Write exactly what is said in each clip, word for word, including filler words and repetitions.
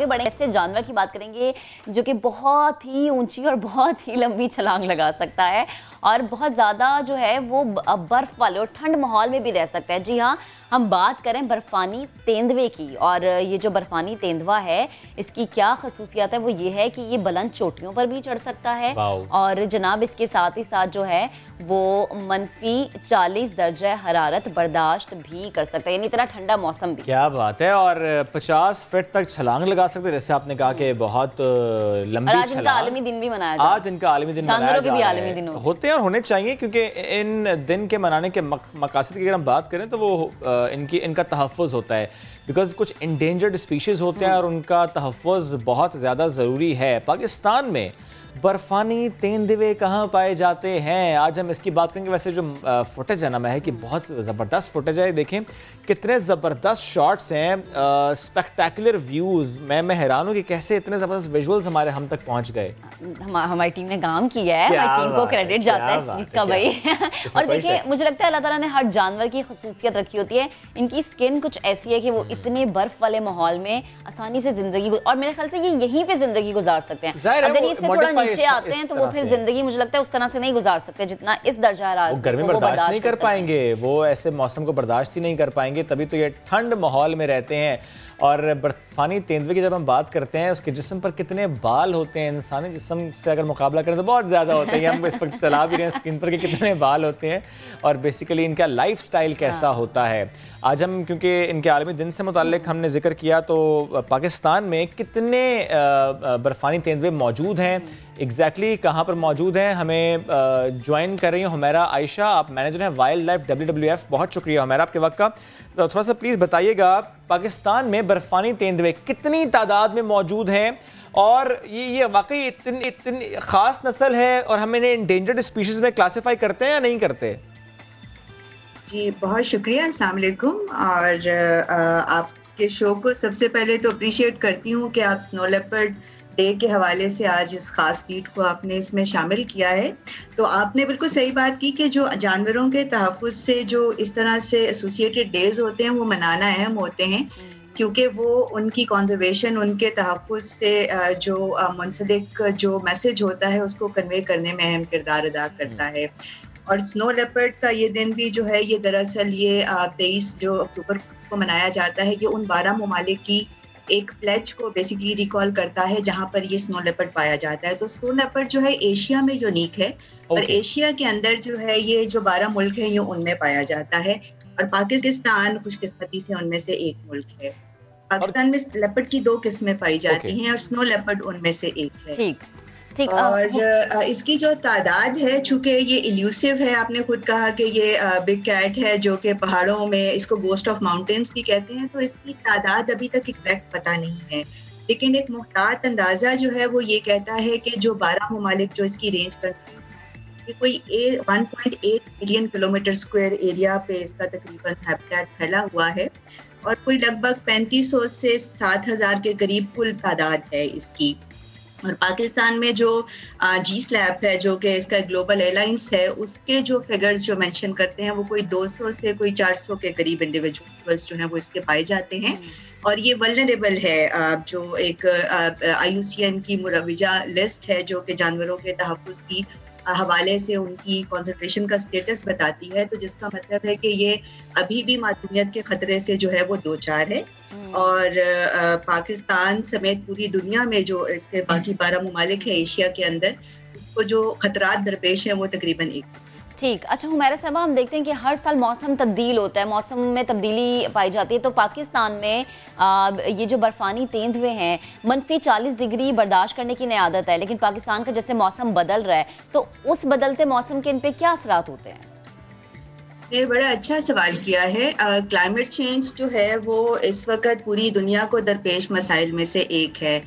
आगे बढ़े ऐसे जानवर की बात करेंगे जो कि बहुत ही ऊंची और बहुत ही लंबी छलांग लगा सकता है और बहुत ज़्यादा जो है वो बर्फ़ वाले और ठंड माहौल में भी रह सकता है। जी हाँ, हम बात करें बर्फ़ानी तेंदुए की। और ये जो बर्फ़ानी तेंदुआ है इसकी क्या खसूसियत है वो ये है कि ये बुलंद चोटियों पर भी चढ़ सकता है और जनाब इसके साथ ही साथ जो है वो मनफी चालीस दर्जा हरारत बर्दाश्त भी कर सकता है, यानी इतना ठंडा मौसम भी। क्या बात है। और पचास फिट तक छलांग लगा सकते हैं, जैसे आपने कहा कि बहुत लंबी छलांग। आज इनका आलमी दिन भी मनाया जा रहा है। आज इनका आलमी दिन मनाया जा रहा है। होते हैं और होने चाहिए क्योंकि इन दिन के मनाने के मकासद की अगर हम बात करें तो वो इनकी इनका तहफ़्फ़ुज़ होता है, बिकॉज कुछ इंडेंजर्ड स्पीशीज़ होते हैं और उनका तहफ़्फ़ुज़ बहुत ज़्यादा ज़रूरी है। पाकिस्तान में बर्फ़ानी तेंदुए कहाँ पाए जाते हैं, आज हम इसकी बात करेंगे। वैसे जो फुटेज है ना मैं है कि बहुत ज़बरदस्त फुटेज है, देखें कितने ज़बरदस्त शॉट्स हैं, स्पेक्टेकुलर व्यूज़। मैं मैं हैरान हूँ कि कैसे इतने ज़बरदस्त विजुअल्स हमारे हम तक पहुँच गए। हम, हमारी टीम ने काम किया है, हमारी टीम को क्रेडिट जाता है इस चीज़ का भाई। और देखिए मुझे लगता है अल्लाह ताला ने हर जानवर की खसूसियत रखी होती है। इनकी स्किन कुछ ऐसी है कि वो इतने बर्फ़ वाले माहौल में आसानी से ज़िंदगी, और मेरे ख्याल से ये यहीं पर ज़िंदगी गुजार सकते हैं। नीचे आते हैं तो वो फिर जिंदगी मुझे लगता है उस तरह से नहीं गुजार सकते जितना इस दर्जा रहा। गर्मी बर्दाश्त नहीं कर पाएंगे, वो ऐसे मौसम को बर्दाश्त ही नहीं कर पाएंगे, तभी तो ये ठंड माहौल में रहते हैं। और बर्फ़ानी तेंदुए की जब हम बात करते हैं, उसके जिस्म पर कितने बाल होते हैं, इंसानी जिस्म से अगर मुकाबला करें तो बहुत ज़्यादा होते हैं। हम इस पर चला भी रहे हैं स्क्रीन पर कि कितने बाल होते हैं और बेसिकली इनका लाइफस्टाइल कैसा होता है। आज हम क्योंकि इनके आलमी दिन से मुताल्लिक हमने जिक्र किया, तो पाकिस्तान में कितने बर्फ़ानी तेंदुए मौजूद हैं, एग्जैक्टली exactly कहाँ पर मौजूद हैं, हमें ज्वाइन कर रही हैं हुमेरा आयशा, आप मैनेजर हैं wildlife W W F. बहुत शुक्रिया हुमेरा आपके वक्त का। तो थोड़ा सा प्लीज़ बताइएगा पाकिस्तान में बर्फ़ानी तेंदुए कितनी तादाद में मौजूद हैं और ये ये वाकई इतनी इतनी ख़ास नस्ल है और हम इन्हें इंडेंजर्ड स्पीशीज़ में क्लासीफाई करते हैं या नहीं करते? जी बहुत शुक्रिया, अस्सलाम वालेकुम। और आपके शो को सबसे पहले तो अप्रिशिएट करती हूँ कि आप स्नो लेपर्ड डे के हवाले से आज इस ख़ास पीठ को आपने इसमें शामिल किया है। तो आपने बिल्कुल सही बात की कि जो जानवरों के तहफ़्फ़ुज़ से जो इस तरह से एसोसिएटेड डेज़ होते हैं वो मनाना अहम होते हैं, क्योंकि वो उनकी कॉन्जर्वेशन, उनके तहफ़्फ़ुज़ से जो मुंसलिक जो मैसेज होता है उसको कन्वे करने में अहम किरदार अदा करता है। और स्नो लेपर्ड का ये दिन भी जो है ये दरअसल ये तेईस जो अक्टूबर को मनाया जाता है, ये उन बारह ममालिक की एक प्लेज को बेसिकली रिकॉल करता है जहां पर ये स्नो लेपर्ड पाया जाता है। तो स्नो लेपर्ड जो है एशिया में यूनिक है okay. और एशिया के अंदर जो है ये जो बारह मुल्क हैं ये उनमें पाया जाता है और पाकिस्तान खुशकिस्मती से उनमें से एक मुल्क है। पाकिस्तान और... में लेपर्ड की दो किस्में पाई जाती okay. हैं और स्नो लेपर्ड उनमें से एक है। ठीक ठीक। और इसकी जो तादाद है चूँकि ये इल्यूसिव है, आपने खुद कहा कि ये बिग कैट है जो कि पहाड़ों में, इसको गोस्ट ऑफ माउंटेन्स भी कहते हैं, तो इसकी तादाद अभी तक एग्जैक्ट पता नहीं है, लेकिन एक मुख्तात अंदाज़ा जो है वो ये कहता है कि जो बारह ममालिक जो इसकी रेंज करती है ये कोई one point eight million kilometre square area पे इसका तकरीबन हैबिटेट फैला हुआ है और कोई लगभग पैंतीस सौ से सात हज़ार के करीब कुल तादाद है इसकी। और पाकिस्तान में जो जी स्लैप है जो कि इसका ग्लोबल एयरलाइंस है, उसके जो फिगर्स जो मेंशन करते हैं वो कोई दो सौ से कोई चार सौ के करीब इंडिविजुअल्स जो हैं वो इसके पाए जाते हैं और ये वल्नरेबल है। जो एक आई यू सी एन की मुरवजा लिस्ट है जो कि जानवरों के तहफ़्फ़ुज़ की हवाले से उनकी कॉन्जर्वेशन का स्टेटस बताती है, तो जिसका मतलब है कि ये अभी भी मासूमियत के ख़तरे से जो है वो दो चार है। और पाकिस्तान समेत पूरी दुनिया में जो इसके बाकी बारह ममालिक है एशिया के अंदर, उसको जो खतरात दरपेश हैं वो तकरीबन एक। ठीक। अच्छा हुमैरा साहबा, हम देखते हैं कि हर साल मौसम तब्दील होता है, मौसम में तब्दीली पाई जाती है, तो पाकिस्तान में आ, ये जो बर्फ़ानी तेंदुए हैं मनफी चालीस डिग्री बर्दाश्त करने की नई आदत है, लेकिन पाकिस्तान का जैसे मौसम बदल रहा है तो उस बदलते मौसम के इन पे क्या असरात होते हैं? ये बड़ा अच्छा सवाल किया है। क्लाइमेट चेंज जो है वो इस वक्त पूरी दुनिया को दरपेश मसाइल में से एक है।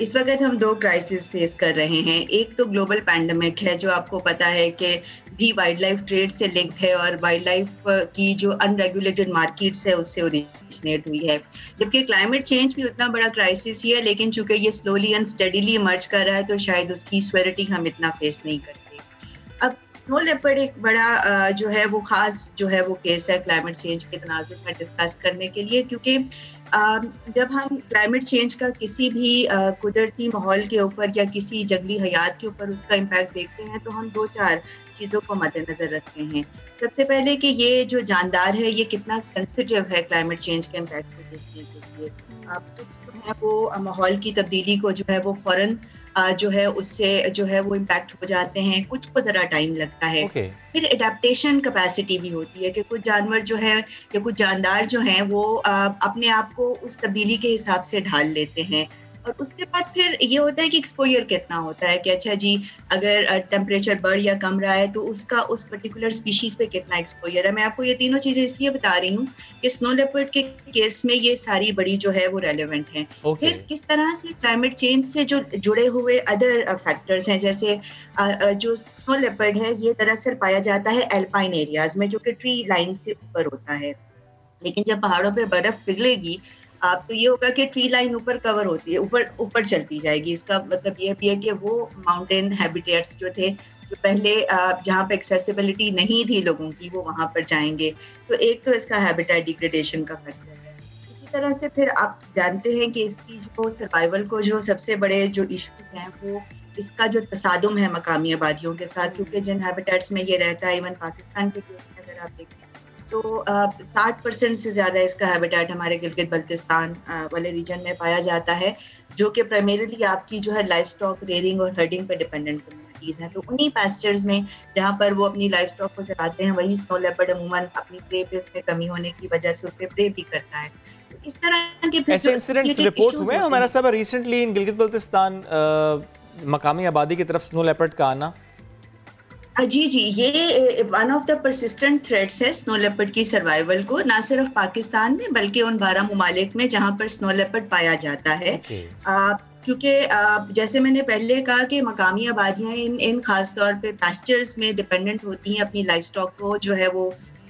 इस वक्त हम दो क्राइसिस फेस कर रहे हैं, एक तो ग्लोबल पैंडमिक है जो आपको पता है कि भी वाइल्ड लाइफ ट्रेड से लिंक्ड है और वाइल्ड लाइफ की जो अनरेगुलेटेड मार्केट्स है उससे ओरिजिनेट हुई है, जबकि क्लाइमेट चेंज भी उतना बड़ा क्राइसिस ही है, लेकिन चूंकि ये स्लोली एंड स्टडीली इमर्ज कर रहा है तो शायद उसकी सिवियरिटी हम इतना फेस नहीं करते। स्नो लेपर्ड एक बड़ा जो है वो ख़ास जो है वो केस है क्लाइमेट चेंज के तनाजुर में डिस्कस करने के लिए, क्योंकि जब हम क्लाइमेट चेंज का किसी भी कुदरती माहौल के ऊपर या किसी जंगली हयात के ऊपर उसका इम्पैक्ट देखते हैं तो हम दो चार चीज़ों को मद्देनजर रखते हैं। सबसे पहले कि ये जो जानदार है ये कितना सेंसिटिव है क्लाइमेट चेंज के इम्पैक्ट को देखने के लिए। आप कुछ जो है वो माहौल की तब्दीली को जो है वो फौरन जो है उससे जो है वो इम्पैक्ट हो जाते हैं, कुछ को ज़रा टाइम लगता है। okay. फिर एडाप्टेशन कैपेसिटी भी होती है कि कुछ जानवर जो है या कुछ जानदार जो हैं वो अपने आप को उस तब्दीली के हिसाब से ढाल लेते हैं। और उसके बाद फिर ये होता है कि एक्सपोजर कितना होता है कि अच्छा जी अगर टेम्परेचर बढ़ या कम रहा है तो उसका उस पर्टिकुलर स्पीशीज़ पे कितना एक्सपोजर है। मैं आपको ये तीनों चीज़ें इसलिए बता रही हूँ कि स्नो लेपर्ड के केस में ये सारी बड़ी जो है वो रेलेवेंट हैं। okay. फिर किस तरह से क्लाइमेट चेंज से जो जुड़े हुए अदर फैक्टर्स हैं, जैसे जो स्नो लेपर्ड है ये दरअसल पाया जाता है एल्पाइन एरियाज में जो कि ट्री लाइन से ऊपर होता है, लेकिन जब पहाड़ों पर बर्फ पिघलेगी आप तो ये होगा कि ट्री लाइन ऊपर कवर होती है, ऊपर ऊपर चलती जाएगी। इसका मतलब ये भी है कि वो माउंटेन हैबिटेट्स जो थे जो पहले जहाँ पे एक्सेसिबिलिटी नहीं थी लोगों की वो वहाँ पर जाएंगे। तो एक तो इसका हैबिटेट डिग्रेडेशन का फैक्टर है। इसी तरह से फिर आप जानते हैं कि इसकी जो सर्वाइवल को जो सबसे बड़े जो इश्यूज हैं वो इसका जो तसादुम है मकामी आबादियों के साथ, क्योंकि जिन हैबिटेट्स में ये रहता है इवन पाकिस्तान के केस में अगर आप देखें तो साठ परसेंट से ज़्यादा इसका हैबिटेट हमारे गिलगित बल्तिस्तान वाले रीजन में पाया जाता है जो कि प्राइमरीली आपकी जो है लाइफ स्टॉक रेयरिंग और हर्डिंग पर डिपेंडेंट कम्युनिटीज़ हैं। तो उन्हीं पैस्चर्स में जहाँ पर वो अपनी लाइफ स्टॉक को चलाते हैं वही स्नो लेपर्ड अमूमन अपनी प्रे पेस में कमी होने की वजह से उस पर प्रे भी करता है। तो इस तरह के ऐसे इंसिडेंट्स रिपोर्ट हुए हैं हमारा सब रिसेंटली इन गिलगित बल्तिस्तान मकामी आबादी की तरफ स्नो लेपर्ड का आना। जी जी ये one of the persistent threats है स्नो लेपर्ड की सर्वाइवल को, ना सिर्फ पाकिस्तान में बल्कि उन बारह मुमालिक में जहाँ पर स्नो लेपर्ड पाया जाता है। okay. क्योंकि जैसे मैंने पहले कहा कि मकामी आबादियाँ इन इन खास तौर पे पैस्चर्स में डिपेंडेंट होती हैं, अपनी लाइफ स्टॉक को जो है वो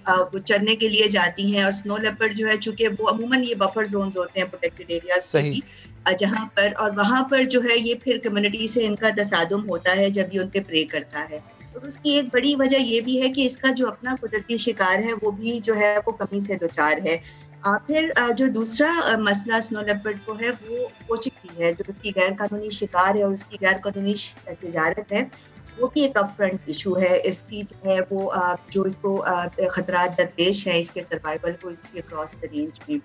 वो चरने के लिए जाती हैं। और स्नो लेपर्ड जो है चूँकि वो अमूमन ये बफर जोन्स होते हैं प्रोटेक्टेड एरियाज जहाँ पर, और वहाँ पर जो है ये फिर कम्युनिटी से इनका तसादुम होता है जब ये उन पर प्रे करता है। और उसकी एक बड़ी वजह ये भी है कि इसका जो अपना कुदरती शिकार है वो भी जो है वो कमी से दुचार है। फिर जो दूसरा मसला स्नो लेपर्ड को है वो पोचिंग भी है, जो उसकी गैर कानूनी शिकार है और उसकी गैर कानूनी तजारत है वो भी एक अपफ्रंट इशू है। इसकी जो है वो जो इसको खतरात दरपेश है इसके सर्वाइवल को इसके क्रॉस द रेंज में।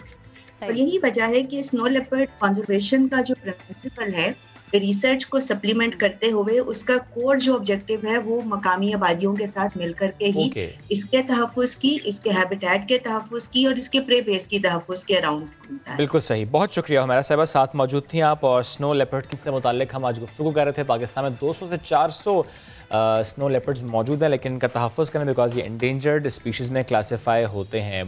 और यही वजह है कि स्नो लेपर्ड कंजर्वेशन का जो प्रिंसिपल है रिसर्च को सप्लीमेंट करते हुए उसका कोर जो ऑब्जेक्टिव है वो मकामी आबादियों के साथ मिलकर के ही okay. इसके तहफ़्फ़ुज़ की, इसके हैबिटेट के तहफ़्फ़ुज़ की और इसके प्रे बेस की तहफ़्फ़ुज़ के अराउंड घूमता है। बिल्कुल सही, बहुत शुक्रिया हुमैरा साहिबा, साथ मौजूद थी आप और स्नो लेपर्ड से मुतालिक हम आज गुफ्तगू कर रहे थे। पाकिस्तान में दो सौ से चार सौ स्नो लेपर्ड्स मौजूद हैं लेकिन इनका तहफ़्फ़ुज़ करना बिकॉज ये एंडेंजर्ड स्पीशीज़ में क्लासीफाई होते हैं।